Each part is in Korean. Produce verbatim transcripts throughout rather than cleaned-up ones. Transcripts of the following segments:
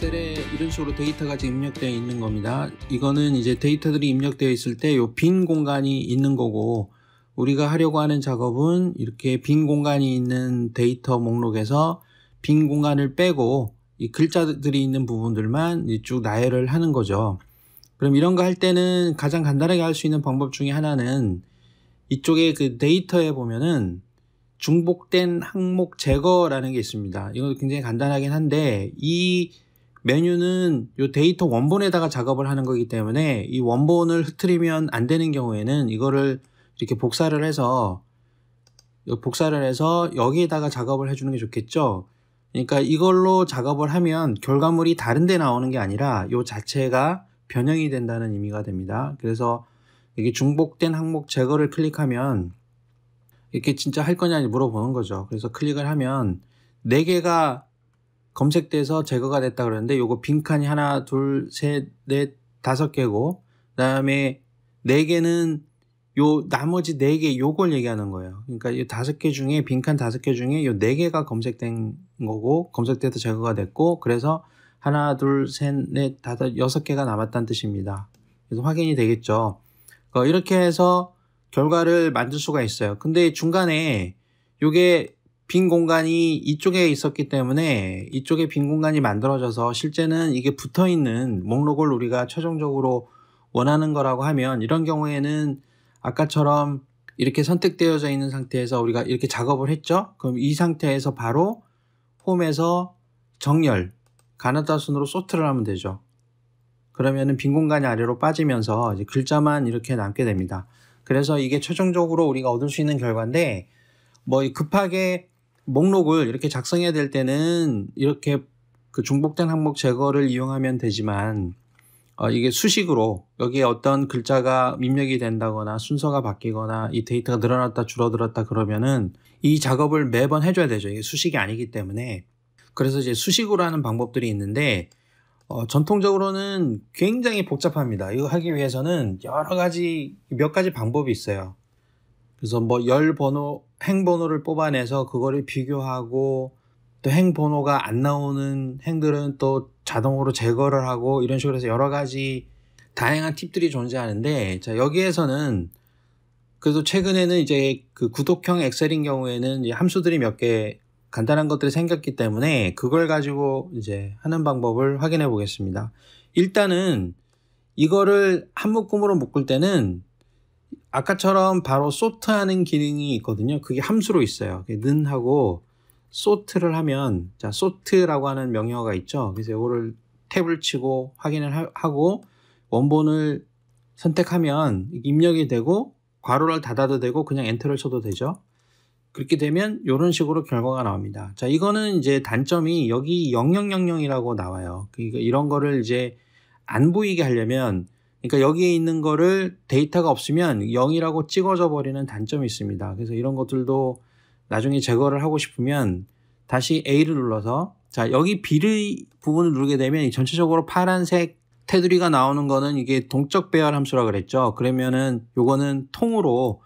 셀에 이런 식으로 데이터가 지금 입력되어 있는 겁니다. 이거는 이제 데이터들이 입력되어 있을 때 이 빈 공간이 있는 거고, 우리가 하려고 하는 작업은 이렇게 빈 공간이 있는 데이터 목록에서 빈 공간을 빼고 이 글자들이 있는 부분들만 쭉 나열을 하는 거죠. 그럼 이런 거 할 때는 가장 간단하게 할 수 있는 방법 중에 하나는 이쪽에 그 데이터에 보면은 중복된 항목 제거라는 게 있습니다. 이것도 굉장히 간단하긴 한데 이 메뉴는 이 데이터 원본에다가 작업을 하는 거기 때문에 이 원본을 흐트리면 안 되는 경우에는 이거를 이렇게 복사를 해서 복사를 해서 여기에다가 작업을 해주는 게 좋겠죠. 그러니까 이걸로 작업을 하면 결과물이 다른 데 나오는 게 아니라 이 자체가 변형이 된다는 의미가 됩니다. 그래서 이게 중복된 항목 제거를 클릭하면 이렇게 진짜 할 거냐 물어보는 거죠. 그래서 클릭을 하면 네 개가 검색돼서 제거가 됐다 그러는데 요거 빈칸이 하나, 둘, 셋, 넷, 다섯 개고 그 다음에 네 개는 요 나머지 네 개 요걸 얘기하는 거예요. 그러니까 이 다섯 개 중에 빈칸 다섯 개 중에 요 네 개가 검색된 거고 검색돼서 제거가 됐고 그래서 하나, 둘, 셋, 넷, 다섯, 여섯 개가 남았다는 뜻입니다. 그래서 확인이 되겠죠. 그러니까 이렇게 해서 결과를 만들 수가 있어요. 근데 중간에 요게 빈 공간이 이쪽에 있었기 때문에 이쪽에 빈 공간이 만들어져서 실제는 이게 붙어 있는 목록을 우리가 최종적으로 원하는 거라고 하면 이런 경우에는 아까처럼 이렇게 선택되어져 있는 상태에서 우리가 이렇게 작업을 했죠. 그럼 이 상태에서 바로 폼에서 정렬 가나다 순으로 소트를 하면 되죠. 그러면은 빈 공간이 아래로 빠지면서 이제 글자만 이렇게 남게 됩니다. 그래서 이게 최종적으로 우리가 얻을 수 있는 결과인데 뭐 급하게 목록을 이렇게 작성해야 될 때는 이렇게 그 중복된 항목 제거를 이용하면 되지만 어 이게 수식으로 여기에 어떤 글자가 입력이 된다거나 순서가 바뀌거나 이 데이터가 늘어났다 줄어들었다 그러면은 이 작업을 매번 해줘야 되죠. 이게 수식이 아니기 때문에. 그래서 이제 수식으로 하는 방법들이 있는데 어, 전통적으로는 굉장히 복잡합니다. 이거 하기 위해서는 여러 가지, 몇 가지 방법이 있어요. 그래서 뭐 열 번호, 행 번호를 뽑아내서 그거를 비교하고 또 행 번호가 안 나오는 행들은 또 자동으로 제거를 하고 이런 식으로 해서 여러 가지 다양한 팁들이 존재하는데 자, 여기에서는 그래도 최근에는 이제 그 구독형 엑셀인 경우에는 이제 함수들이 몇 개 간단한 것들이 생겼기 때문에 그걸 가지고 이제 하는 방법을 확인해 보겠습니다. 일단은 이거를 한 묶음으로 묶을 때는 아까처럼 바로 소트하는 기능이 있거든요. 그게 함수로 있어요. 는 하고 소트를 하면 자 소트라고 하는 명령어가 있죠. 그래서 이거를 탭을 치고 확인을 하고 원본을 선택하면 입력이 되고 괄호를 닫아도 되고 그냥 엔터를 쳐도 되죠. 그렇게 되면 이런 식으로 결과가 나옵니다. 자, 이거는 이제 단점이 여기 영영영영이라고 나와요. 그러니까 이런 거를 이제 안 보이게 하려면 그러니까 여기에 있는 거를 데이터가 없으면 영이라고 찍어져 버리는 단점이 있습니다. 그래서 이런 것들도 나중에 제거를 하고 싶으면 다시 A를 눌러서 자, 여기 B의 부분을 누르게 되면 전체적으로 파란색 테두리가 나오는 거는 이게 동적 배열 함수라고 그랬죠. 그러면은 요거는 통으로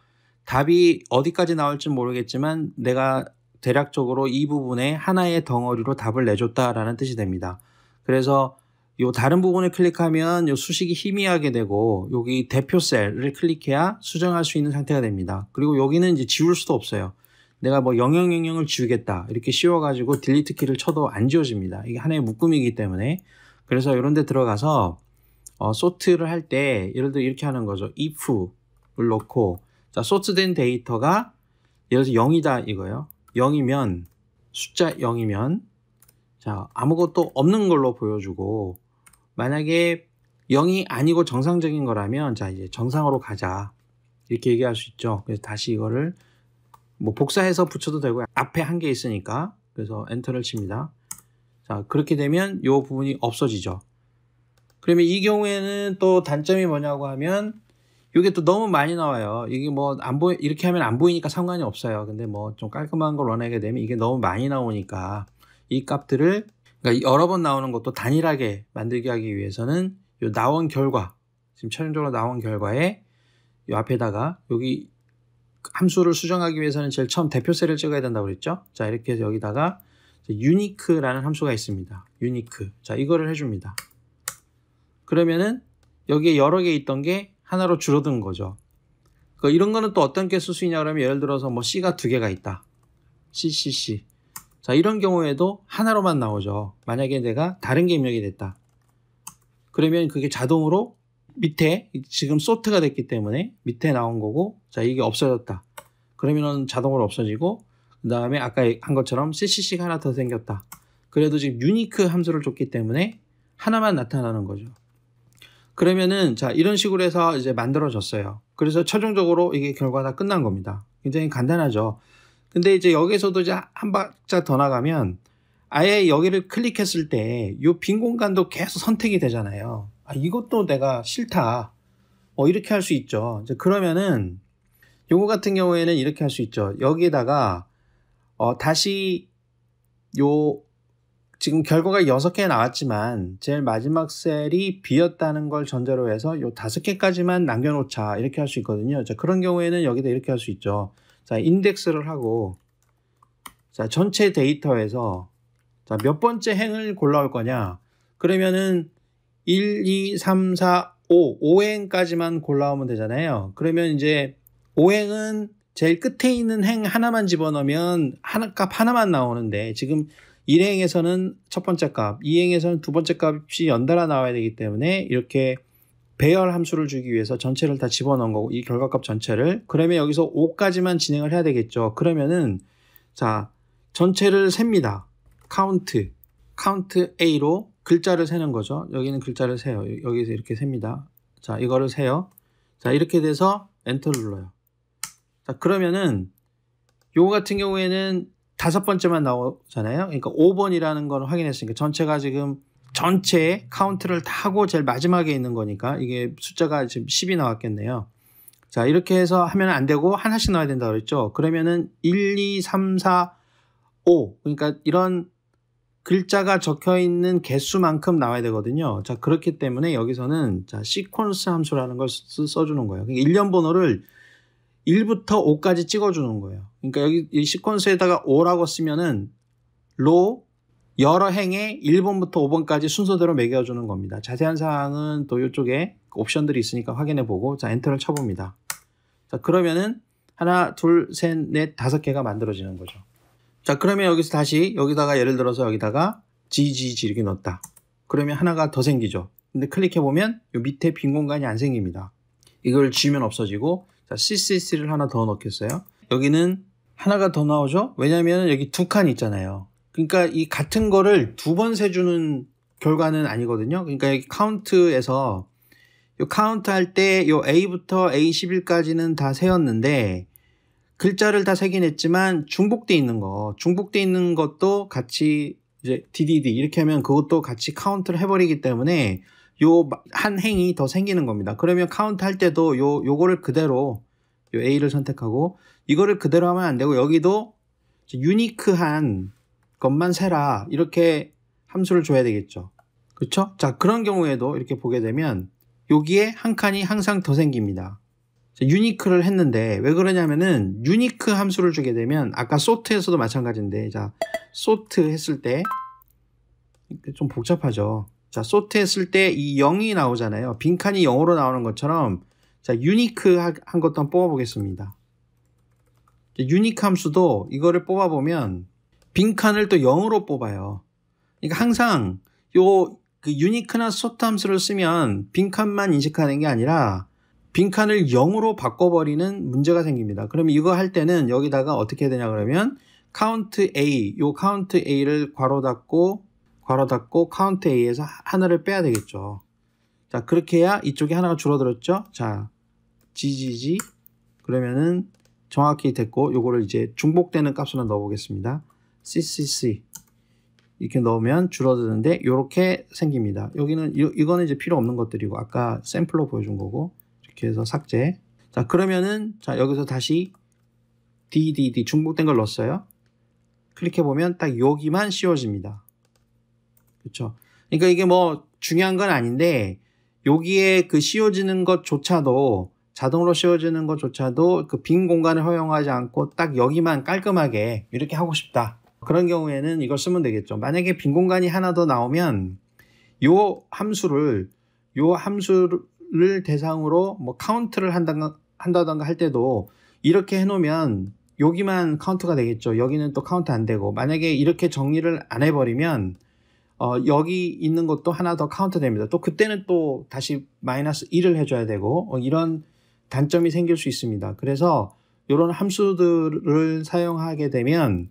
답이 어디까지 나올지 모르겠지만 내가 대략적으로 이 부분에 하나의 덩어리로 답을 내줬다라는 뜻이 됩니다. 그래서 요 다른 부분을 클릭하면 요 수식이 희미하게 되고 여기 대표 셀을 클릭해야 수정할 수 있는 상태가 됩니다. 그리고 여기는 이제 지울 수도 없어요. 내가 뭐 영영영영을 지우겠다 이렇게 씌워가지고 딜리트 키를 쳐도 안 지워집니다. 이게 하나의 묶음이기 때문에 그래서 이런 데 들어가서 어, 소트를 할 때 예를 들어 이렇게 하는 거죠. if를 넣고 자, 소트된 데이터가 예를 들어서 영이다 이거예요. 영이면 숫자 영이면 자, 아무것도 없는 걸로 보여주고 만약에 영이 아니고 정상적인 거라면 자, 이제 정상으로 가자. 이렇게 얘기할 수 있죠. 그래서 다시 이거를 뭐 복사해서 붙여도 되고 앞에 한 개 있으니까 그래서 엔터를 칩니다. 자, 그렇게 되면 이 부분이 없어지죠. 그러면 이 경우에는 또 단점이 뭐냐고 하면 이게 또 너무 많이 나와요. 이게 뭐 안 보이 이렇게 하면 안 보이니까 상관이 없어요. 근데 뭐 좀 깔끔한 걸 원하게 되면 이게 너무 많이 나오니까 이 값들을 그러니까 여러 번 나오는 것도 단일하게 만들게 하기 위해서는 요 나온 결과 지금 최종적으로 나온 결과에 요 앞에다가 여기 함수를 수정하기 위해서는 제일 처음 대표 셀을 찍어야 된다고 그랬죠. 자 이렇게 해서 여기다가 유니크라는 함수가 있습니다. 유니크. 자, 이거를 해줍니다. 그러면은 여기에 여러 개 있던 게 하나로 줄어든 거죠. 그러니까 이런 거는 또 어떤 게 쓸 수 있냐 그러면 예를 들어서 뭐 C가 두 개가 있다. C, C, C. 자, 이런 경우에도 하나로만 나오죠. 만약에 내가 다른 게 입력이 됐다. 그러면 그게 자동으로 밑에 지금 소트가 됐기 때문에 밑에 나온 거고, 자, 이게 없어졌다. 그러면 자동으로 없어지고, 그 다음에 아까 한 것처럼 씨씨씨가 하나 더 생겼다. 그래도 지금 유니크 함수를 줬기 때문에 하나만 나타나는 거죠. 그러면은 자, 이런 식으로 해서 이제 만들어졌어요. 그래서 최종적으로 이게 결과 다 끝난 겁니다. 굉장히 간단하죠. 근데 이제 여기서도 이제 한 박자 더 나가면 아예 여기를 클릭했을 때 이 빈 공간도 계속 선택이 되잖아요. 아, 이것도 내가 싫다. 어, 이렇게 할 수 있죠. 이제 그러면은 요거 같은 경우에는 이렇게 할 수 있죠. 여기에다가 어, 다시 요 지금 결과가 여섯 개 나왔지만 제일 마지막 셀이 비었다는 걸 전제로 해서 요 다섯 개까지만 남겨놓자. 이렇게 할 수 있거든요. 자, 그런 경우에는 여기다 이렇게 할 수 있죠. 자, 인덱스를 하고, 자, 전체 데이터에서, 자, 몇 번째 행을 골라올 거냐. 그러면은, 일, 이, 삼, 사, 오, 오 행까지만 골라오면 되잖아요. 그러면 이제, 오 행은 제일 끝에 있는 행 하나만 집어넣으면, 하나, 값 하나만 나오는데, 지금 일 행에서는 첫 번째 값, 이 행에서는 두 번째 값이 연달아 나와야 되기 때문에, 이렇게, 배열 함수를 주기 위해서 전체를 다 집어넣은 거고, 이 결과값 전체를. 그러면 여기서 오까지만 진행을 해야 되겠죠. 그러면은 자, 전체를 셉니다. 카운트, 카운트 A로 글자를 세는 거죠. 여기는 글자를 세요. 여기서 이렇게 셉니다. 자, 이거를 세요. 자, 이렇게 돼서 엔터를 눌러요. 자, 그러면은 요거 같은 경우에는 다섯 번째만 나오잖아요. 그러니까 오 번이라는 건 확인했으니까 전체가 지금 전체 카운트를 다 하고 제일 마지막에 있는 거니까 이게 숫자가 지금 십이 나왔겠네요. 자, 이렇게 해서 하면 안 되고 하나씩 나와야 된다 그랬죠. 그러면은 일, 이, 삼, 사, 오, 그러니까 이런 글자가 적혀 있는 개수만큼 나와야 되거든요. 자, 그렇기 때문에 여기서는 자, 시퀀스 함수라는 걸 써주는 거예요. 그러니까 일련 번호를 일부터 오까지 찍어주는 거예요. 그러니까 여기 이 시퀀스에다가 오라고 쓰면은 로 여러 행에 일 번부터 오 번까지 순서대로 매겨주는 겁니다. 자세한 사항은 또 이쪽에 옵션들이 있으니까 확인해보고, 자, 엔터를 쳐봅니다. 자, 그러면은 하나, 둘, 셋, 넷, 다섯 개가 만들어지는 거죠. 자, 그러면 여기서 다시 여기다가 예를 들어서 여기다가 G, G, G 이렇게 넣었다. 그러면 하나가 더 생기죠. 근데 클릭해보면 요 밑에 빈 공간이 안 생깁니다. 이걸 지우면 없어지고, 자, C, C, C를 하나 더 넣겠어요. 여기는 하나가 더 나오죠? 왜냐면 여기 두 칸 있잖아요. 그러니까 이 같은 거를 두 번 세주는 결과는 아니거든요. 그러니까 여기 카운트에서 요 카운트 할 때 요 A부터 에이 십일까지는 다 세었는데 글자를 다 세긴 했지만 중복돼 있는 거, 중복돼 있는 것도 같이 이제 디디디 이렇게 하면 그것도 같이 카운트를 해버리기 때문에 요 한 행이 더 생기는 겁니다. 그러면 카운트 할 때도 요 요거를 그대로 요 A를 선택하고 이거를 그대로 하면 안 되고 여기도 유니크한 것만 세라 이렇게 함수를 줘야 되겠죠. 그렇죠? 자, 그런 경우에도 이렇게 보게 되면 여기에 한 칸이 항상 더 생깁니다. 자, 유니크를 했는데 왜 그러냐면은 유니크 함수를 주게 되면 아까 소트에서도 마찬가지인데, 자, 소트 했을 때 좀 복잡하죠. 자, 소트 했을 때 이 영이 나오잖아요. 빈칸이 영으로 나오는 것처럼, 자, 유니크한 것도 한번 뽑아보겠습니다. 자, 유니크 함수도 이거를 뽑아보면 빈칸을 또 영으로 뽑아요. 그러니까 항상 요 그 유니크나 소트 함수를 쓰면 빈칸만 인식하는 게 아니라 빈칸을 영으로 바꿔버리는 문제가 생깁니다. 그러면 이거 할 때는 여기다가 어떻게 해야 되냐 그러면 count a, 요 count a를 괄호 닫고 괄호 닫고 count a에서 하나를 빼야 되겠죠. 자, 그렇게 해야 이쪽에 하나가 줄어들었죠. 자, ggg 그러면은 정확히 됐고 요거를 이제 중복되는 값으로 넣어보겠습니다. 씨씨씨 이렇게 넣으면 줄어드는데 이렇게 생깁니다. 여기는 이, 이거는 이제 필요 없는 것들이고 아까 샘플로 보여준 거고 이렇게 해서 삭제. 자, 그러면은 자, 여기서 다시 디디디 중복된 걸 넣었어요. 클릭해 보면 딱 여기만 씌워집니다. 그렇죠? 그러니까 이게 뭐 중요한 건 아닌데 여기에 그 씌워지는 것조차도 자동으로 씌워지는 것조차도 그 빈 공간을 허용하지 않고 딱 여기만 깔끔하게 이렇게 하고 싶다. 그런 경우에는 이걸 쓰면 되겠죠. 만약에 빈 공간이 하나 더 나오면 요 함수를 요 함수를 대상으로 뭐 카운트를 한다던가, 한다던가 할 때도 이렇게 해놓으면 여기만 카운트가 되겠죠. 여기는 또 카운트 안 되고, 만약에 이렇게 정리를 안 해버리면 어, 여기 있는 것도 하나 더 카운트 됩니다. 또 그때는 또 다시 마이너스 일을 해줘야 되고, 어, 이런 단점이 생길 수 있습니다. 그래서 이런 함수들을 사용하게 되면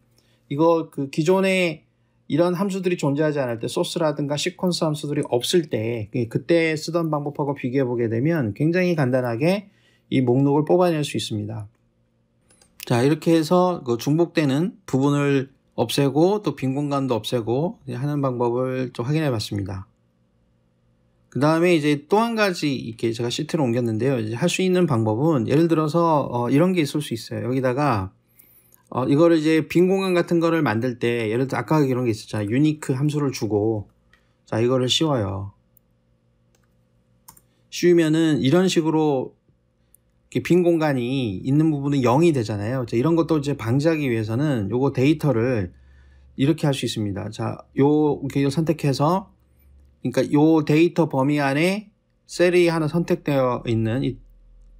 이거 그 기존에 이런 함수들이 존재하지 않을 때, 소스라든가 시퀀스 함수들이 없을 때 그때 쓰던 방법하고 비교해 보게 되면 굉장히 간단하게 이 목록을 뽑아낼 수 있습니다. 자, 이렇게 해서 그 중복되는 부분을 없애고 또 빈 공간도 없애고 하는 방법을 좀 확인해 봤습니다. 그 다음에 이제 또 한 가지 이렇게 제가 시트를 옮겼는데요. 이제 할 수 있는 방법은 예를 들어서 어 이런 게 있을 수 있어요. 여기다가 어 이거를 이제 빈 공간 같은 거를 만들 때 예를 들어 아까 이런 게 있었잖아요. 유니크 함수를 주고, 자 이거를 씌워요. 씌우면은 이런 식으로 빈 공간이 있는 부분은 영이 되잖아요. 자, 이런 것도 이제 방지하기 위해서는 요거 데이터를 이렇게 할 수 있습니다. 자, 요, 이렇게 선택해서, 그러니까 요 데이터 범위 안에 셀이 하나 선택되어 있는 이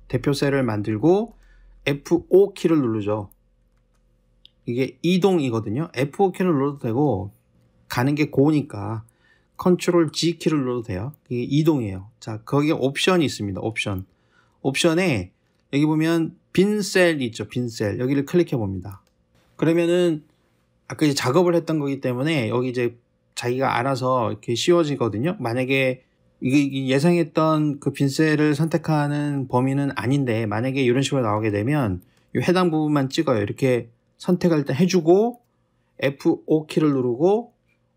대표 셀을 만들고 에프 오 키를 누르죠. 이게 이동이거든요. 에프 오 키를 눌러도 되고, 가는 게 고니까 컨트롤 지 키를 눌러도 돼요. 이게 이동이에요. 자, 거기에 옵션이 있습니다. 옵션. 옵션에 여기 보면 빈 셀 있죠. 빈 셀. 여기를 클릭해 봅니다. 그러면은 아까 이제 작업을 했던 거기 때문에 여기 이제 자기가 알아서 이렇게 씌워지거든요. 만약에 이게 예상했던 그 빈 셀을 선택하는 범위는 아닌데, 만약에 이런 식으로 나오게 되면 이 해당 부분만 찍어요. 이렇게 선택을 해주고 에프 오 키를 누르고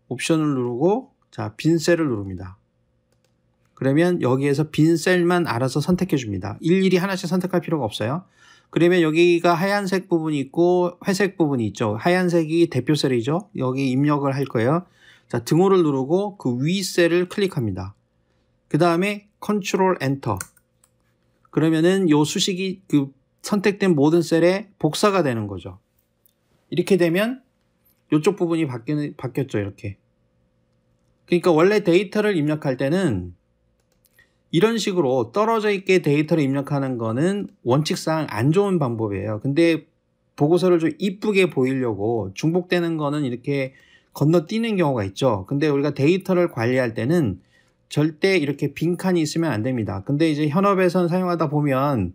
옵션을 누르고, 자, 빈 셀을 누릅니다. 그러면 여기에서 빈 셀만 알아서 선택해 줍니다. 일일이 하나씩 선택할 필요가 없어요. 그러면 여기가 하얀색 부분이 있고 회색 부분이 있죠. 하얀색이 대표 셀이죠. 여기 입력을 할 거예요. 자, 등호를 누르고 그 위 셀을 클릭합니다. 그 다음에 컨트롤 엔터. 그러면은 요 수식이 그 선택된 모든 셀에 복사가 되는 거죠. 이렇게 되면 요쪽 부분이 바뀌, 바뀌었죠. 이렇게. 그러니까 원래 데이터를 입력할 때는 이런 식으로 떨어져 있게 데이터를 입력하는 거는 원칙상 안 좋은 방법이에요. 근데 보고서를 좀 이쁘게 보이려고 중복되는 거는 이렇게 건너뛰는 경우가 있죠. 근데 우리가 데이터를 관리할 때는 절대 이렇게 빈칸이 있으면 안 됩니다. 근데 이제 현업에선 사용하다 보면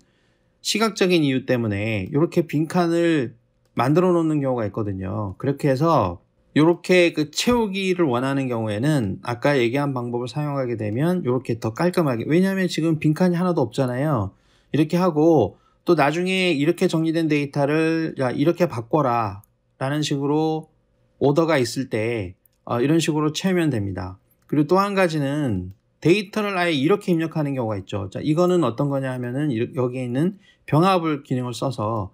시각적인 이유 때문에 이렇게 빈칸을 만들어 놓는 경우가 있거든요. 그렇게 해서 이렇게 그 채우기를 원하는 경우에는 아까 얘기한 방법을 사용하게 되면 이렇게 더 깔끔하게, 왜냐하면 지금 빈칸이 하나도 없잖아요. 이렇게 하고 또 나중에 이렇게 정리된 데이터를 야 이렇게 바꿔라 라는 식으로 오더가 있을 때 어, 이런 식으로 채우면 됩니다. 그리고 또 한 가지는 데이터를 아예 이렇게 입력하는 경우가 있죠. 자, 이거는 어떤 거냐 하면은 여기에 있는 병합을 기능을 써서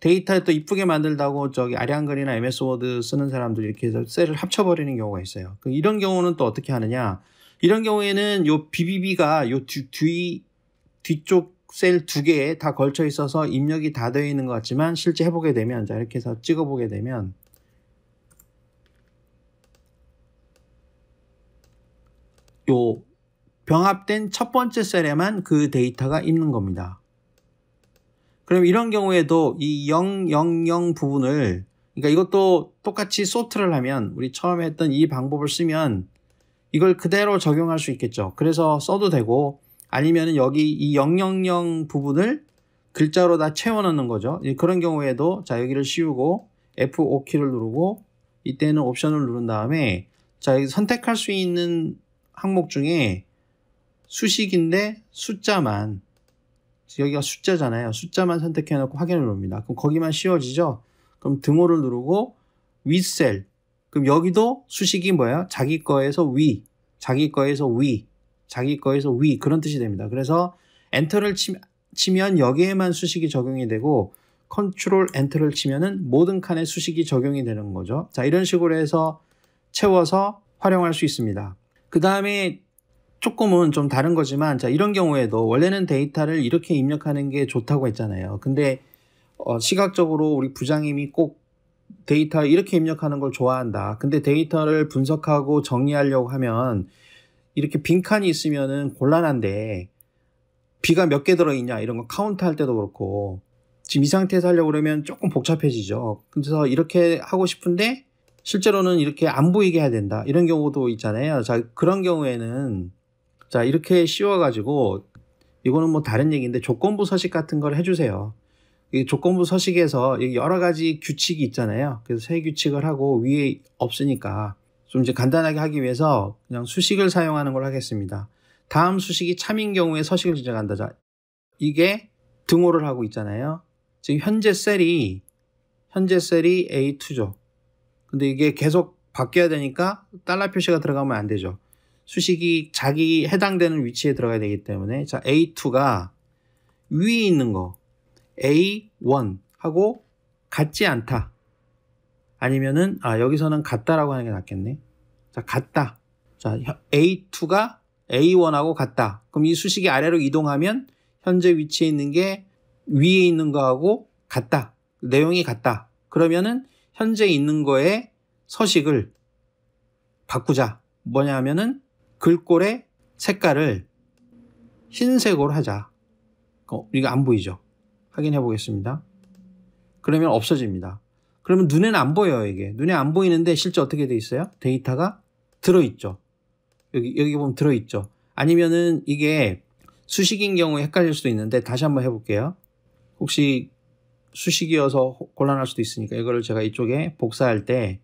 데이터를 또 이쁘게 만들다고 저기 아량글이나 엠에스 워드 쓰는 사람들 이렇게 해서 셀을 합쳐버리는 경우가 있어요. 이런 경우는 또 어떻게 하느냐. 이런 경우에는 요 비비비가 요 뒤, 뒤, 뒤쪽 셀 두 개에 다 걸쳐 있어서 입력이 다 되어 있는 것 같지만 실제 해보게 되면, 자, 이렇게 해서 찍어보게 되면 요 병합된 첫 번째 셀에만 그 데이터가 있는 겁니다. 그럼 이런 경우에도 이 영 영 영 부분을, 그러니까 이것도 똑같이 소트를 하면 우리 처음에 했던 이 방법을 쓰면 이걸 그대로 적용할 수 있겠죠. 그래서 써도 되고, 아니면 여기 이 영 영 영 부분을 글자로 다 채워넣는 거죠. 그런 경우에도 자 여기를 씌우고 에프 오 키를 누르고 이때는 옵션을 누른 다음에 자 여기 선택할 수 있는 항목 중에 수식인데 숫자만, 여기가 숫자잖아요. 숫자만 선택해 놓고 확인을 누릅니다. 그럼 거기만 씌워지죠. 그럼 등호를 누르고 윗셀. 그럼 여기도 수식이 뭐예요? 자기 거에서 위, 자기 거에서 위, 자기 거에서 위, 그런 뜻이 됩니다. 그래서 엔터를 치, 치면 여기에만 수식이 적용이 되고, 컨트롤 엔터를 치면은 모든 칸에 수식이 적용이 되는 거죠. 자, 이런 식으로 해서 채워서 활용할 수 있습니다. 그 다음에 조금은 좀 다른 거지만, 자, 이런 경우에도 원래는 데이터를 이렇게 입력하는 게 좋다고 했잖아요. 근데 어, 시각적으로 우리 부장님이 꼭 데이터 이렇게 입력하는 걸 좋아한다. 근데 데이터를 분석하고 정리하려고 하면 이렇게 빈칸이 있으면은 곤란한데 B가 몇 개 들어있냐 이런 거 카운트 할 때도 그렇고 지금 이 상태에서 하려고 그러면 조금 복잡해지죠. 그래서 이렇게 하고 싶은데 실제로는 이렇게 안 보이게 해야 된다 이런 경우도 있잖아요. 자, 그런 경우에는 자 이렇게 씌워가지고 이거는 뭐 다른 얘기인데 조건부 서식 같은 걸 해주세요. 이 조건부 서식에서 여러 가지 규칙이 있잖아요. 그래서 세 규칙을 하고 위에 없으니까 좀 이제 간단하게 하기 위해서 그냥 수식을 사용하는 걸 하겠습니다. 다음 수식이 참인 경우에 서식을 지정한다. 자, 이게 등호를 하고 있잖아요. 지금 현재 셀이 현재 셀이 에이 투죠. 근데 이게 계속 바뀌어야 되니까 달러 표시가 들어가면 안 되죠. 수식이 자기 해당되는 위치에 들어가야 되기 때문에 자 에이 투가 위에 있는 거 에이 원하고 같지 않다. 아니면은 아 여기서는 같다라고 하는 게 낫겠네. 자 같다. 자 에이 투가 에이 원하고 같다. 그럼 이 수식이 아래로 이동하면 현재 위치에 있는 게 위에 있는 거하고 같다. 내용이 같다. 그러면은 현재 있는 거에 서식을 바꾸자. 뭐냐 하면은 글꼴의 색깔을 흰색으로 하자. 어, 이거 안 보이죠? 확인해 보겠습니다. 그러면 없어집니다. 그러면 눈에는 안 보여요. 이게 눈에 안 보이는데 실제 어떻게 돼 있어요? 데이터가 들어있죠. 여기 여기 보면 들어있죠. 아니면은 이게 수식인 경우에 헷갈릴 수도 있는데 다시 한번 해볼게요. 혹시 수식이어서 곤란할 수도 있으니까 이거를 제가 이쪽에 복사할 때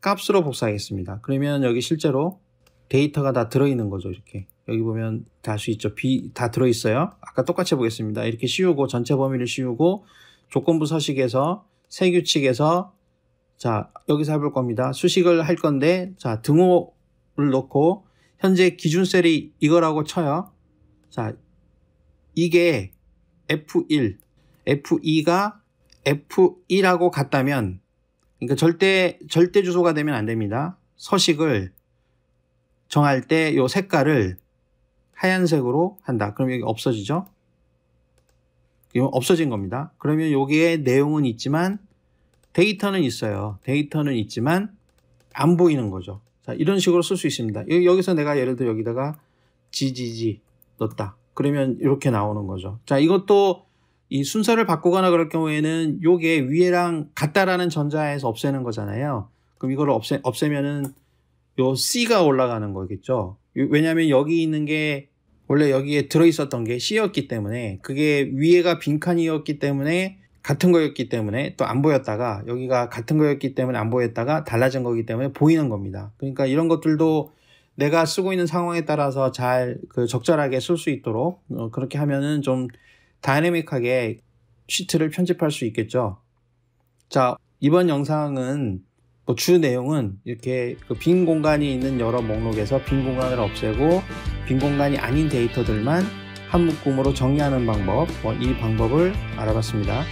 값으로 복사하겠습니다. 그러면 여기 실제로 데이터가 다 들어있는 거죠. 이렇게 여기 보면 다 할 수 있죠. B 다 들어있어요. 아까 똑같이 해보겠습니다. 이렇게 씌우고 전체 범위를 씌우고 조건부 서식에서 세 규칙에서 자 여기서 해볼 겁니다. 수식을 할 건데 자 등호를 넣고 현재 기준 셀이 이거라고 쳐요. 자 이게 에프 일, 에프 이가 에프 일하고 같다면 그러니까 절대 절대 주소가 되면 안 됩니다. 서식을 정할 때 이 색깔을 하얀색으로 한다. 그럼 여기 없어지죠? 이건 없어진 겁니다. 그러면 여기에 내용은 있지만 데이터는 있어요. 데이터는 있지만 안 보이는 거죠. 자, 이런 식으로 쓸 수 있습니다. 여기서 내가 예를 들어 여기다가 지지지 넣었다. 그러면 이렇게 나오는 거죠. 자, 이것도 이 순서를 바꾸거나 그럴 경우에는 요게 위에랑 같다라는 전자에서 없애는 거잖아요. 그럼 이걸 없애, 없애면은 요 C가 올라가는 거겠죠. 왜냐하면 여기 있는 게 원래 여기에 들어있었던 게 C였기 때문에 그게 위에가 빈칸이었기 때문에 같은 거였기 때문에 또 안 보였다가 여기가 같은 거였기 때문에 안 보였다가 달라진 거기 때문에 보이는 겁니다. 그러니까 이런 것들도 내가 쓰고 있는 상황에 따라서 잘 그 적절하게 쓸 수 있도록 어 그렇게 하면은 좀 다이내믹하게 시트를 편집할 수 있겠죠. 자 이번 영상은 뭐 주 내용은 이렇게 그 빈 공간이 있는 여러 목록에서 빈 공간을 없애고 빈 공간이 아닌 데이터들만 한 묶음으로 정리하는 방법, 뭐 이 방법을 알아봤습니다.